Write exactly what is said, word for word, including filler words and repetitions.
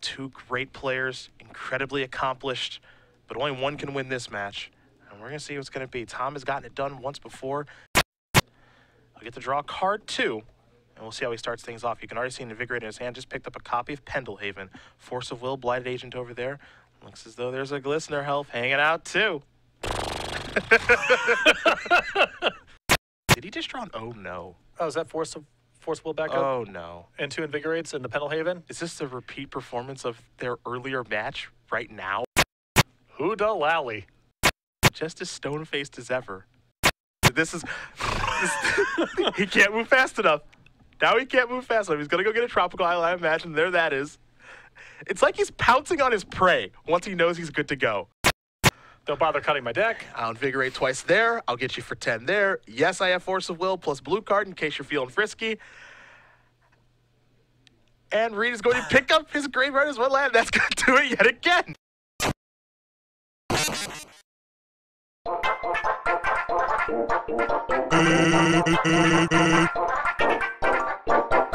Two great players, incredibly accomplished, but only one can win this match. And we're going to see what's going to be. Tom has gotten it done once before. I'll get to draw card two, and we'll see how he starts things off. You can already see Invigorate in his hand. Just picked up a copy of Pendelhaven. Force of Will, Blighted Agent over there. Looks as though there's a Glistener Health hanging out, too. Did he just draw an oh no? Oh, is that Force of Force of Will back up? Oh no. And two Invigorates in the Pendelhaven? Is this the repeat performance of their earlier match right now? Who da lally? Just as stone-faced as ever. This is... this, he can't move fast enough. Now he can't move fast enough. He's going to go get a Tropical Island, I imagine. There that is. It's like he's pouncing on his prey once he knows he's good to go. Don't bother cutting my deck. I'll invigorate twice there. I'll get you for ten there. Yes, I have Force of Will plus blue card in case you're feeling frisky. And Reid is going to pick up his graveyard as one land. That's going to do it yet again.